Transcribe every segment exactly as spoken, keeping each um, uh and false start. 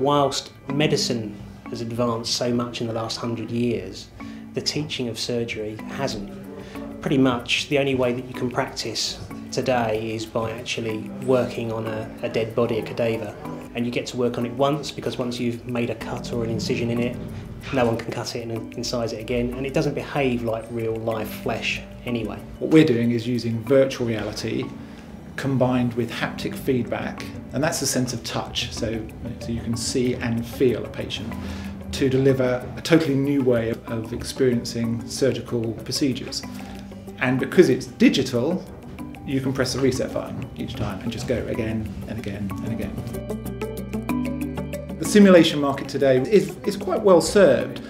whilst medicine has advanced so much in the last hundred years, the teaching of surgery hasn't. Pretty much the only way that you can practice today is by actually working on a, a dead body, a cadaver. And you get to work on it once, because once you've made a cut or an incision in it, no one can cut it and incise it again, and it doesn't behave like real live flesh anyway. What we're doing is using virtual reality combined with haptic feedback, and that's the sense of touch, so, so you can see and feel a patient, to deliver a totally new way of, of experiencing surgical procedures. And because it's digital, you can press the reset button each time and just go again and again and again. The simulation market today is, is quite well served,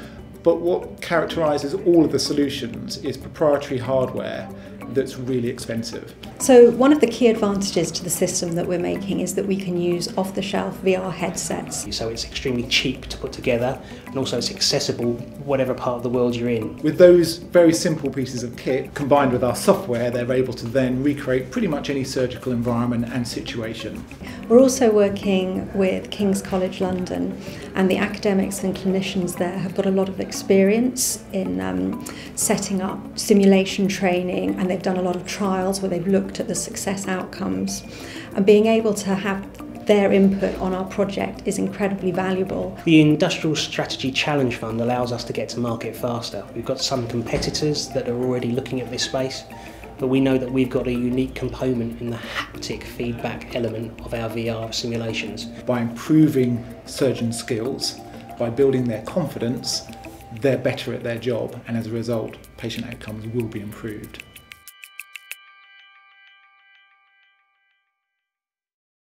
but what characterises all of the solutions is proprietary hardware that's really expensive. So one of the key advantages to the system that we're making is that we can use off-the-shelf V R headsets. So it's extremely cheap to put together, and also it's accessible whatever part of the world you're in. With those very simple pieces of kit combined with our software, they're able to then recreate pretty much any surgical environment and situation. We're also working with King's College London, and the academics and clinicians there have got a lot of experience in um, setting up simulation training, and they've done a lot of trials where they've looked at the success outcomes, and being able to have their input on our project is incredibly valuable. The Industrial Strategy Challenge Fund allows us to get to market faster. We've got some competitors that are already looking at this space, but we know that we've got a unique component in the haptic feedback element of our V R simulations. By improving surgeon skills, by building their confidence, they're better at their job, and as a result patient outcomes will be improved.